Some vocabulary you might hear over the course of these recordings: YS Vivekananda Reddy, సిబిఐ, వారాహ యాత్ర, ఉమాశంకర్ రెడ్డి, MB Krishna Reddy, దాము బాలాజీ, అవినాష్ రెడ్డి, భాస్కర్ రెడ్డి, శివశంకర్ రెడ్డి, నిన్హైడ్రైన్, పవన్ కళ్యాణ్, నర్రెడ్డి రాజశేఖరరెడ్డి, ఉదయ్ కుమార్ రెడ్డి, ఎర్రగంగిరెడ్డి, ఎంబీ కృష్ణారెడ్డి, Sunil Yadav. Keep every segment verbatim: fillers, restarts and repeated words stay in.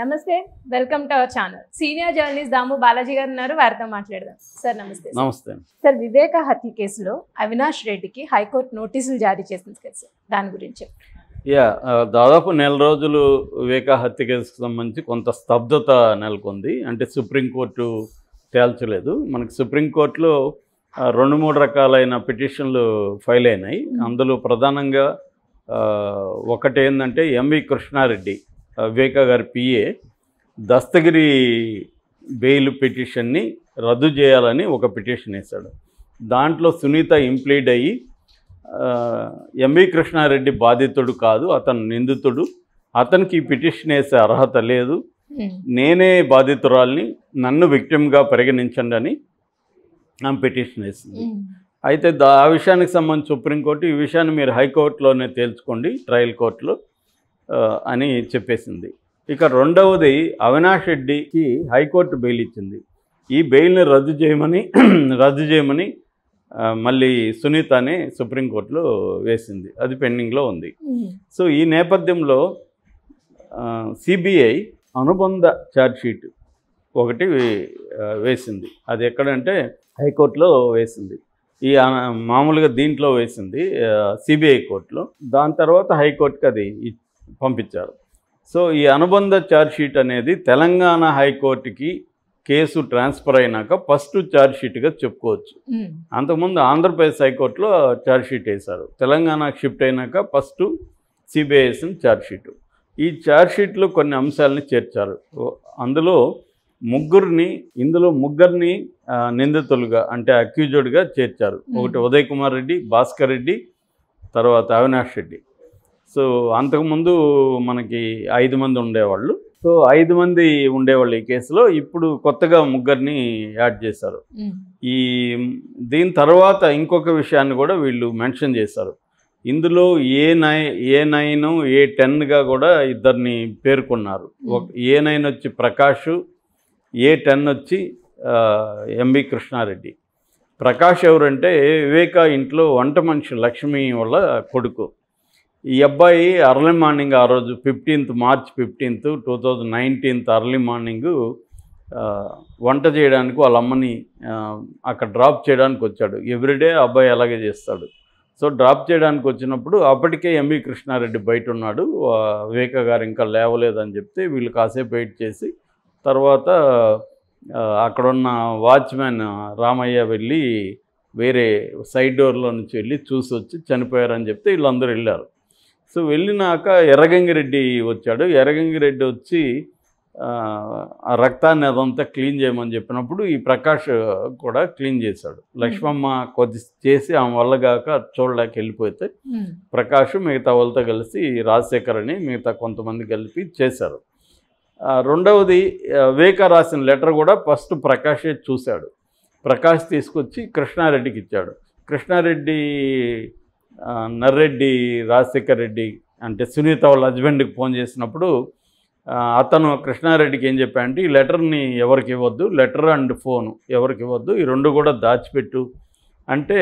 నమస్తే, welcome to our channel. Senior journalist దాము బాలాజీ గారు ఉన్నారు, వారితో మాట్లాడదాం. సార్ నమస్తే. నమస్తే సార్. వివేక హత్య కేసులో అవినాష్ రెడ్డికి హైకోర్టు నోటీసులు జారీ చేసింది కదా సార్, దాని గురించి? యా, దాదాపు నెల రోజులు వివేక హత్య కేసుకు సంబంధించి కొంత స్తబ్దత నెలకొంది. అంటే సుప్రీంకోర్టు తేల్చలేదు. మనకి సుప్రీంకోర్టులో రెండు మూడు రకాలైన పిటిషన్లు ఫైల్ అయినాయి. అందులో ప్రధానంగా ఒకటి ఏంటంటే ఎంబీ కృష్ణారెడ్డి, వివేక గారి పిఏ, దస్తగిరి బెయిల్ పిటిషన్ని రద్దు చేయాలని ఒక పిటిషన్ వేశాడు. దాంట్లో సునీత ఇంప్లీడ్ అయ్యి ఎంబీ కృష్ణారెడ్డి బాధితుడు కాదు, అతను నిందితుడు, అతనికి ఈ పిటిషన్ వేసే అర్హత లేదు, నేనే బాధితురాల్ని, నన్ను విక్టిమ్గా పరిగణించండి అని ఆమె పిటిషన్ వేసింది. అయితే దా ఆ విషయానికి సంబంధించి సుప్రీంకోర్టు ఈ విషయాన్ని మీరు హైకోర్టులోనే తేల్చుకోండి, ట్రయల్ కోర్టులో అని చెప్పేసింది. ఇక రెండవది, అవినాష్ రెడ్డికి హైకోర్టు బెయిల్ ఇచ్చింది. ఈ బెయిల్ని రద్దు చేయమని రద్దు చేయమని మళ్ళీ సునీతనే సుప్రీంకోర్టులో వేసింది. అది పెండింగ్లో ఉంది. సో ఈ నేపథ్యంలో సిబిఐ అనుబంధ ఛార్జ్షీట్ ఒకటి వేసింది. అది ఎక్కడంటే హైకోర్టులో వేసింది. ఈ మామూలుగా దీంట్లో వేసింది సిబిఐ కోర్టులో. దాని తర్వాత హైకోర్టుకి అది పంపించారు. సో ఈ అనుబంధ ఛార్జ్షీట్ అనేది తెలంగాణ హైకోర్టుకి కేసు ట్రాన్స్ఫర్ అయినాక ఫస్ట్ ఛార్జ్షీట్గా చెప్పుకోవచ్చు. అంతకుముందు ఆంధ్రప్రదేశ్ హైకోర్టులో ఛార్జ్షీట్ వేశారు. తెలంగాణకు షిఫ్ట్ అయినాక ఫస్ట్ సిబిఐ వేసిన ఛార్జ్షీటు. ఈ ఛార్జ్షీట్లో కొన్ని అంశాలని చేర్చారు. అందులో ముగ్గురిని ఇందులో ముగ్గురిని నిందితులుగా అంటే అక్యూజ్డ్గా చేర్చారు. ఒకటి ఉదయ్ కుమార్ రెడ్డి, భాస్కర్ రెడ్డి, తర్వాత అవినాష్ రెడ్డి. సో అంతకుముందు మనకి ఐదు మంది ఉండేవాళ్ళు. సో ఐదు మంది ఉండేవాళ్ళు ఈ కేసులో. ఇప్పుడు కొత్తగా ముగ్గురిని యాడ్ చేశారు. ఈ దీని తర్వాత ఇంకొక విషయాన్ని కూడా వీళ్ళు మెన్షన్ చేశారు. ఇందులో ఏ నై ఏ నైన్ ఏ టెన్గా కూడా ఇద్దరిని పేర్కొన్నారు. ఏ నైన్ వచ్చి ప్రకాష్, ఏ టెన్ వచ్చి ఎంబీ కృష్ణారెడ్డి. ప్రకాష్ ఎవరంటే వివేక ఇంట్లో వంట మనిషి లక్ష్మి వాళ్ళ కొడుకు. ఈ అబ్బాయి అర్లీ మార్నింగ్ ఆ రోజు fifteenth March fifteenth two thousand nineteenth early morning వంట చేయడానికి వాళ్ళ అమ్మని అక్కడ డ్రాప్ చేయడానికి వచ్చాడు. ఎవ్రీడే అబ్బాయి అలాగే చేస్తాడు. సో డ్రాప్ చేయడానికి వచ్చినప్పుడు అప్పటికే ఎంబీ కృష్ణారెడ్డి బయట ఉన్నాడు. వివేక గారు ఇంకా లేవలేదని చెప్తే వీళ్ళు కాసేపు వెయిట్ చేసి తర్వాత అక్కడున్న వాచ్మెన్ రామయ్య వెళ్ళి వేరే సైడ్ డోర్లో నుంచి వెళ్ళి చూసి వచ్చి చనిపోయారని చెప్తే వీళ్ళందరూ వెళ్ళారు. సో వెళ్ళినాక ఎర్రగంగిరెడ్డి వచ్చాడు. ఎర్రగంగిరెడ్డి వచ్చి ఆ రక్తాన్ని అదంతా క్లీన్ చేయమని చెప్పినప్పుడు ఈ ప్రకాష్ కూడా క్లీన్ చేశాడు. లక్ష్మమ్మ కొద్ది చేసి ఆమె వల్ల కాక చూడలేక వెళ్ళిపోతే ప్రకాష్ మిగతా వాళ్ళతో కలిసి రాజశేఖరని మిగతా కొంతమంది కలిపి చేశారు. రెండవది, వివేక రాసిన లెటర్ కూడా ఫస్ట్ ప్రకాషే చూశాడు. ప్రకాష్ తీసుకొచ్చి కృష్ణారెడ్డికి ఇచ్చాడు. కృష్ణారెడ్డి నర్రెడ్డి రాజశేఖరరెడ్డి అంటే సునీత వాళ్ళ హస్బెండ్కి ఫోన్ చేసినప్పుడు అతను కృష్ణారెడ్డికి ఏం చెప్పాడంటే, ఈ లెటర్ని ఎవరికి ఇవ్వద్దు, లెటర్ అండ్ ఫోను ఎవరికి ఇవ్వద్దు, ఈ రెండు కూడా దాచిపెట్టు అంటే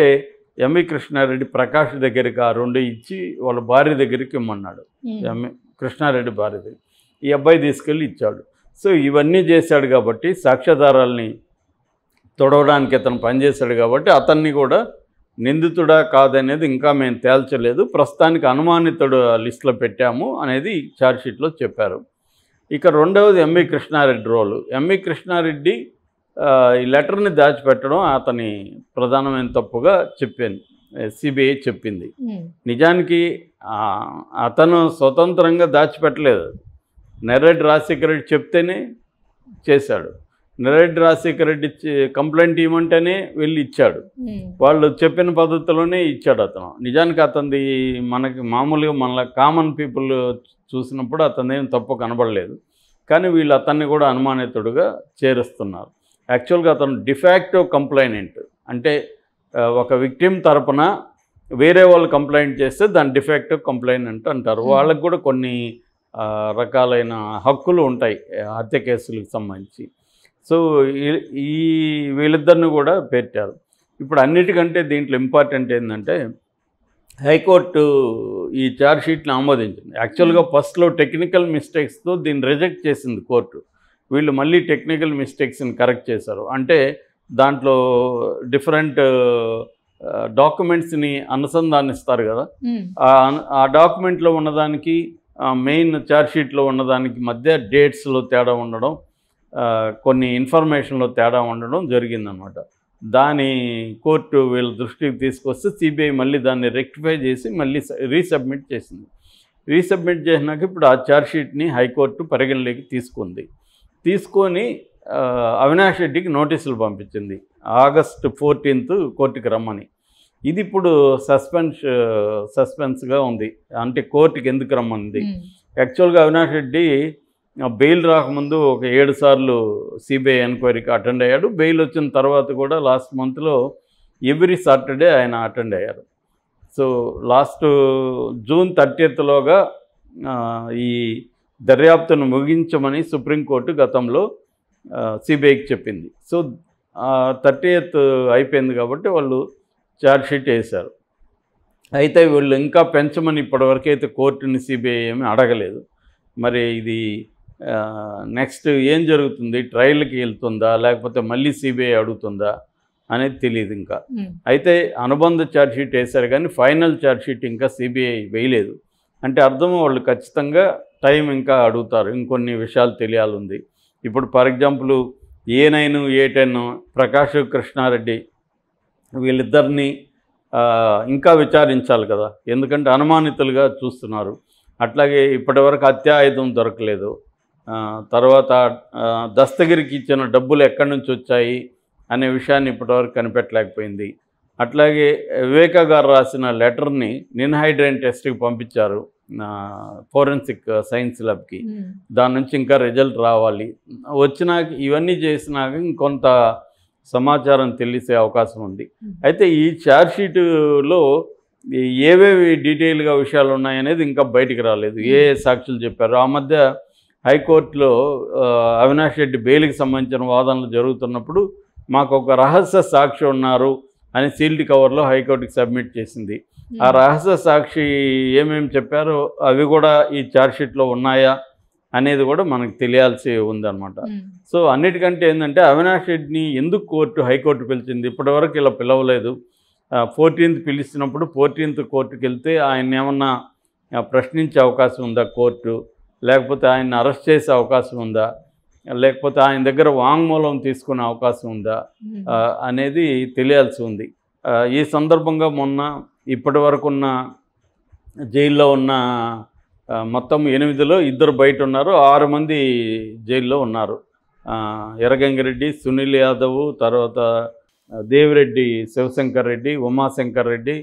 ఎంవి కృష్ణారెడ్డి ప్రకాష్ దగ్గరికి ఆ రెండు ఇచ్చి వాళ్ళ భార్య దగ్గరికి ఇమ్మన్నాడు. ఎంవి కృష్ణారెడ్డి భార్య దగ్గర ఈ అబ్బాయి తీసుకెళ్ళి ఇచ్చాడు. సో ఇవన్నీ చేశాడు కాబట్టి సాక్ష్యాధారాలని తొడవడానికి అతను పనిచేశాడు కాబట్టి అతన్ని కూడా నిందితుడా కాదనేది ఇంకా మేము తేల్చలేదు, ప్రస్తుతానికి అనుమానితుడు లిస్టులో పెట్టాము అనేది ఛార్జ్షీట్లో చెప్పారు. ఇక రెండవది ఎంబీ కృష్ణారెడ్డి role. ఎంబీ కృష్ణారెడ్డి ఈ లెటర్ని దాచిపెట్టడం అతని ప్రధానమైన తప్పుగా చెప్పింది సిబిఐ చెప్పింది. నిజానికి అతను స్వతంత్రంగా దాచిపెట్టలేదు. నర్రెడి రాజశేఖరరెడ్డి చెప్తేనే చేశాడు. నర్రెడి రాజశేఖరరెడ్డి కంప్లైంట్ ఇవ్వమంటేనే వెళ్ళి ఇచ్చాడు. వాళ్ళు చెప్పిన పద్ధతిలోనే ఇచ్చాడు అతను. నిజానికి అతనిది మనకి మామూలుగా మన కామన్ పీపుల్ చూసినప్పుడు అతను ఏం తప్పు కనబడలేదు. కానీ వీళ్ళు అతన్ని కూడా అనుమానితుడుగా చేరుస్తున్నారు. యాక్చువల్గా అతను డిఫాక్టో కంప్లైనెంట్ అంటే ఒక విక్టిమ్ తరపున వేరే వాళ్ళు కంప్లైంట్ చేస్తే దాన్ని డిఫాక్టో కంప్లైనెంట్ అంటారు. వాళ్ళకు కూడా కొన్ని రకాలైన హక్కులు ఉంటాయి హత్య కేసులకు సంబంధించి. సో ఈ వీళ్ళిద్దరిని కూడా పెట్టారు. ఇప్పుడు అన్నిటికంటే దీంట్లో ఇంపార్టెంట్ ఏంటంటే High Court ee charge sheet ni amodinchindi. Actually ga first lo technical mistakes tho din reject chesindi court. Veellu malli technical mistakes ni correct chesaru. Ante dantlo different uh, documents ni anusandhanistaru kada. Aa document lo unna daniki main charge sheet lo unna daniki madhya dates lo teda undadam konni information lo teda undadam jarigindi annamata. Dani court will district this cost C B I malli dani rectify chesi malli resubmit chesindi. Resubmit chesinaka ippudu aa charge sheet ni high court పరిగణలోకి తీసుకుంది. తీసుకొని అవినాష్ రెడ్డికి నోటీసులు పంపించింది August fourteenth కోర్టుకి రమ్మని. ఇది ఇప్పుడు సస్పెన్స్ సస్పెన్స్ గా ఉంది. అంటే కోర్టుకి ఎందుకు రమ్మంది? యాక్చువల్ గా అవినాష్ రెడ్డి బెయిల్ రాకముందు ఒక ఏడు సార్లు సిబిఐ ఎంక్వైరీకి అటెండ్ అయ్యాడు. బెయిల్ వచ్చిన తర్వాత కూడా లాస్ట్ మంత్లో ఎవ్రీ సాటర్డే ఆయన అటెండ్ అయ్యారు. సో లాస్ట్ జూన్ థర్టీత్లోగా ఈ దర్యాప్తును ముగించమని సుప్రీంకోర్టు గతంలో సిబిఐకి చెప్పింది. సో థర్టీయత్ అయిపోయింది కాబట్టి వాళ్ళు ఛార్జ్షీట్ వేశారు. అయితే వీళ్ళు ఇంకా పెంచమని ఇప్పటివరకు అయితే కోర్టుని సిబిఐ ఏమీ అడగలేదు. మరి ఇది నెక్స్ట్ ఏం జరుగుతుంది? ట్రయల్కి వెళ్తుందా లేకపోతే మళ్ళీ సిబిఐ అడుగుతుందా అనేది తెలియదు. ఇంకా అయితే అనుబంధ ఛార్జ్షీట్ వేశారు కానీ ఫైనల్ ఛార్జ్షీట్ ఇంకా సిబిఐ వేయలేదు. అంటే అర్థం వాళ్ళు ఖచ్చితంగా టైం ఇంకా అడుగుతారు, ఇంకొన్ని విషయాలు తెలియాలి. ఇప్పుడు for example A nine A ten Prakash Krishna Reddy వీళ్ళిద్దరినీ ఇంకా విచారించాలి కదా, ఎందుకంటే అనుమానితులుగా చూస్తున్నారు. అట్లాగే ఇప్పటివరకు అత్యాయుధం దొరకలేదు. తర్వాత దస్తగిరికి ఇచ్చిన డబ్బులు ఎక్కడి నుంచి వచ్చాయి అనే విషయాన్ని ఇప్పటివరకు కనిపెట్టలేకపోయింది. అట్లాగే వివేక గారు రాసిన లెటర్ని నిన్హైడ్రైన్ టెస్ట్కి పంపించారు ఫోరెన్సిక్ సైన్స్ ల్యాబ్కి. దాని నుంచి ఇంకా రిజల్ట్ రావాలి. వచ్చినాక ఇవన్నీ చేసినాక ఇంకొంత సమాచారం తెలిసే అవకాశం ఉంది. అయితే ఈ ఛార్జ్షీటులో ఏవేవి డీటెయిల్గా విషయాలు ఉన్నాయనేది ఇంకా బయటికి రాలేదు. ఏ సాక్షులు చెప్పారు? ఆ మధ్య హైకోర్టులో అవినాష్ రెడ్డి బెయిల్కి సంబంధించిన వాదనలు జరుగుతున్నప్పుడు మాకు ఒక రహస్య సాక్షి ఉన్నారు అని సీల్డ్ కవర్లో హైకోర్టుకి సబ్మిట్ చేసింది. ఆ రహస్య సాక్షి ఏమేమి చెప్పారో అవి కూడా ఈ ఛార్జ్షీట్లో ఉన్నాయా అనేది కూడా మనకు తెలియాల్సి ఉందన్నమాట. సో అన్నిటికంటే ఏంటంటే అవినాష్ రెడ్డిని ఎందుకు కోర్టు హైకోర్టు పిలిచింది? ఇప్పటివరకు ఇలా పిలవలేదు. ఫోర్టీన్త్ పిలిచినప్పుడు ఫోర్టీన్త్ కోర్టుకి వెళ్తే ఆయన ఏమన్నా ప్రశ్నించే అవకాశం ఉందా కోర్టు? లేకపోతే ఆయన్ని అరెస్ట్ చేసే అవకాశం ఉందా? లేకపోతే ఆయన దగ్గర వాంగ్మూలం తీసుకునే అవకాశం ఉందా అనేది తెలియాల్సి ఉంది. ఈ సందర్భంగా మొన్న ఇప్పటి వరకు ఉన్న జైల్లో ఉన్న మొత్తం ఎనిమిదిలో ఇద్దరు బయట ఉన్నారు, ఆరు మంది జైల్లో ఉన్నారు. ఎర్గంగిరెడ్డి, సునీల్ యాదవ్, తర్వాత దేవరెడ్డి, శివశంకర్ రెడ్డి, ఉమాశంకర్ రెడ్డి,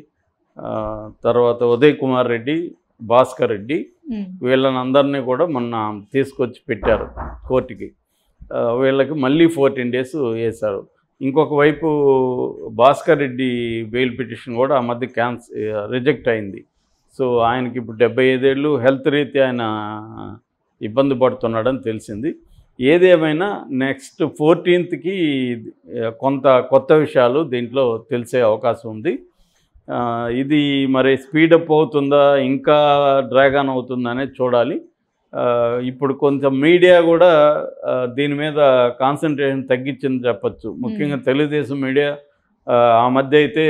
తర్వాత ఉదయ్ కుమార్ రెడ్డి, భాస్కర్ రెడ్డి, వీళ్ళని అందరినీ కూడా మొన్న తీసుకొచ్చి పెట్టారు కోర్టుకి. వీళ్ళకి మళ్ళీ ఫోర్టీన్ డేస్ వేశారు. ఇంకొక వైపు భాస్కర్ రెడ్డి బెయిల్ పిటిషన్ కూడా ఆ మధ్య క్యాన్స్ రిజెక్ట్ అయింది. సో ఆయనకి ఇప్పుడు డెబ్బై ఐదేళ్ళు, హెల్త్ రీతి ఆయన ఇబ్బంది పడుతున్నాడని తెలిసింది. ఏదేమైనా నెక్స్ట్ ఫోర్టీన్త్కి కొంత కొత్త విషయాలు దీంట్లో తెలిసే అవకాశం ఉంది. ఇది మరి స్పీడప్ అవుతుందా ఇంకా డ్రాగన్ అవుతుందా అనేది చూడాలి. ఇప్పుడు కొంచెం మీడియా కూడా దీని మీద కాన్సన్ట్రేషన్ తగ్గించింది చెప్పచ్చు. ముఖ్యంగా తెలుగుదేశం మీడియా ఆ మధ్య అయితే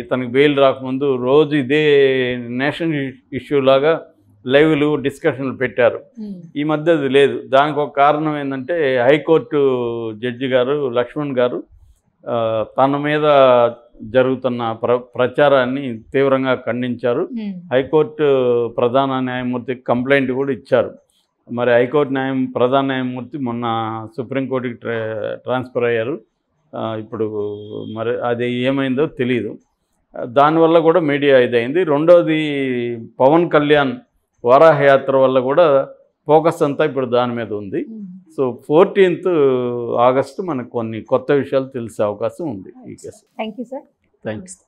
ఇతనికి బెయిల్ రాకముందు రోజు ఇదే నేషనల్ ఇష్యూ లాగా లైవ్లు డిస్కషన్లు పెట్టారు. ఈ మధ్య అది లేదు. దానికి ఒక కారణం ఏంటంటే హైకోర్టు జడ్జి గారు లక్ష్మణ్ గారు తన మీద జరుగుతున్న ప్ర ప్రచారాన్ని తీవ్రంగా ఖండించారు. హైకోర్టు ప్రధాన న్యాయమూర్తికి కంప్లైంట్ కూడా ఇచ్చారు. మరి హైకోర్టు న్యాయం ప్రధాన న్యాయమూర్తి మొన్న సుప్రీంకోర్టుకి ట్రా ట్రాన్స్ఫర్ అయ్యారు. ఇప్పుడు మరి అది ఏమైందో తెలియదు. దానివల్ల కూడా మీడియా ఇదైంది. రెండోది పవన్ కళ్యాణ్ వారాహ యాత్ర వల్ల కూడా ఫోకస్ అంతా ఇప్పుడు దాని మీద ఉంది. సో ఫోర్టీన్త్ ఆగస్టు మనకు కొన్ని కొత్త విషయాలు తెలిసే అవకాశం ఉంది ఈ case. Thank you sir. Thanks.